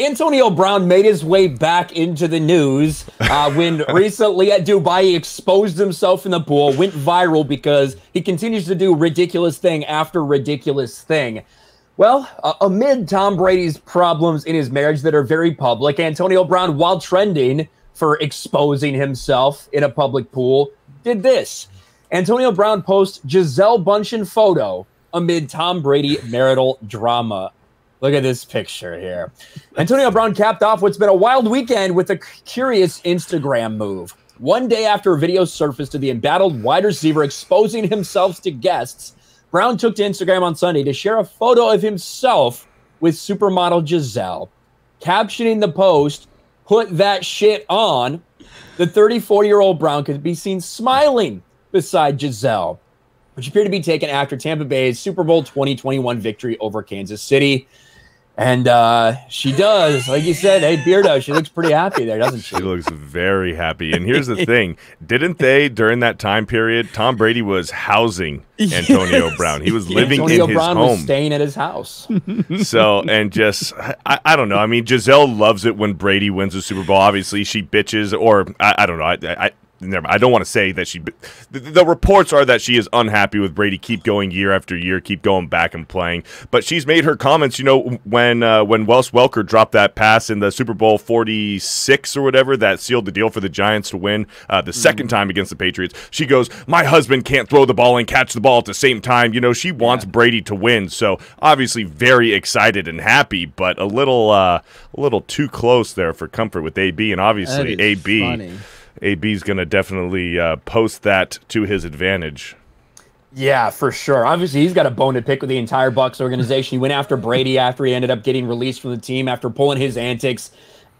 Antonio Brown made his way back into the news when recently at Dubai he exposed himself in the pool, went viral because he continues to do ridiculous thing after ridiculous thing. Well, amid Tom Brady's problems in his marriage that are very public, Antonio Brown, while trending for exposing himself in a public pool, did this. Antonio Brown posts Gisele Bundchen photo amid Tom Brady marital drama. Look at this picture here. Antonio Brown capped off what's been a wild weekend with a curious Instagram move. One day after a video surfaced of the embattled wide receiver exposing himself to guests, Brown took to Instagram on Sunday to share a photo of himself with supermodel Gisele. Captioning the post, "Put that shit on," the 34-year-old Brown could be seen smiling beside Gisele, which appeared to be taken after Tampa Bay's Super Bowl 2021 victory over Kansas City. And she does, like you said, hey, Beardo, she looks pretty happy there, doesn't she? She looks very happy. And here's the thing. Didn't they, during that time period, Tom Brady was housing Antonio Brown. He was living in his home. Antonio Brown was staying at his house. So, and just, I don't know. I mean, Gisele loves it when Brady wins the Super Bowl. Obviously, she bitches, or I don't know. Never mind. I don't want to say that she – the reports are that she is unhappy with Brady, keep going year after year, keep going back and playing. But she's made her comments, you know, when Wes Welker dropped that pass in the Super Bowl 46 or whatever that sealed the deal for the Giants to win the second time against the Patriots. She goes, my husband can't throw the ball and catch the ball at the same time. You know, she wants Brady to win. So, obviously, very excited and happy, but a little too close there for comfort with A.B. And, obviously, A.B. funny. AB's going to definitely post that to his advantage. Yeah, for sure. Obviously, he's got a bone to pick with the entire Bucks organization. He went after Brady after he ended up getting released from the team after pulling his antics.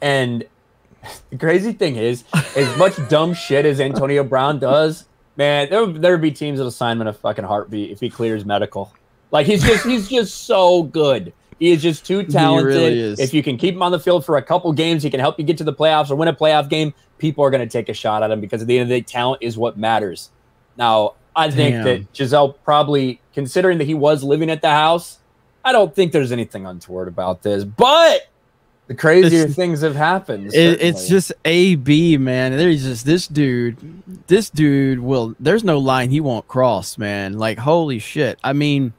And the crazy thing is, as much dumb shit as Antonio Brown does, man, there would be teams that'll sign him in a fucking heartbeat if he clears medical. Like, he's just so good. He is just too talented. He really is. If you can keep him on the field for a couple games, he can help you get to the playoffs or win a playoff game. People are going to take a shot at him because at the end of the day, talent is what matters. Now, I think that Gisele probably, considering that he was living at the house, I don't think there's anything untoward about this. But the crazier things have happened. It's just A.B., man. There's just this dude will, there's no line he won't cross, man. Like, holy shit. I mean,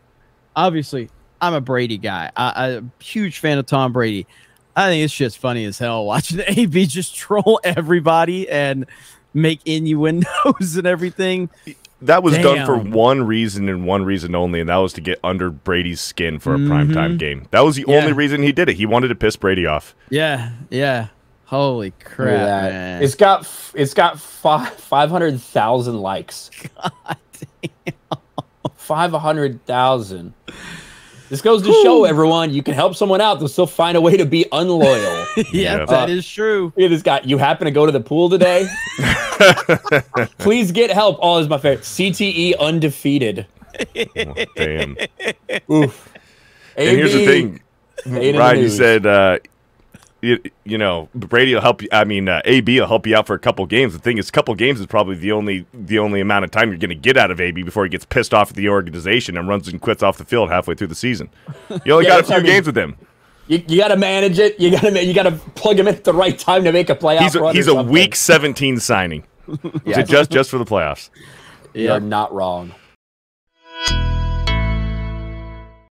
obviously, I'm a Brady guy. I'm a huge fan of Tom Brady. I think it's just funny as hell watching AB just troll everybody and make innuendos and everything. That was done for one reason and one reason only, and that was to get under Brady's skin for a primetime game. That was the only reason he did it. He wanted to piss Brady off. Yeah, yeah. Holy crap, man. It's got 500,000 likes. God damn. 500,000. This goes to show everyone, you can help someone out, they'll still find a way to be unloyal. Yeah, that is true. It has got, you happen to go to the pool today? Please get help. All is my favorite. CTE undefeated. Oh, damn. Oof. And here's the thing, Ryan, you said, you know, Brady will help you. I mean, AB will help you out for a couple games. The thing is, a couple games is probably the only amount of time you're going to get out of AB before he gets pissed off at the organization and runs and quits off the field halfway through the season. You only got a few games with him. You got to manage it. You got to plug him in at the right time to make a playoff. He's a Week 17 signing. Just for the playoffs. You're not wrong.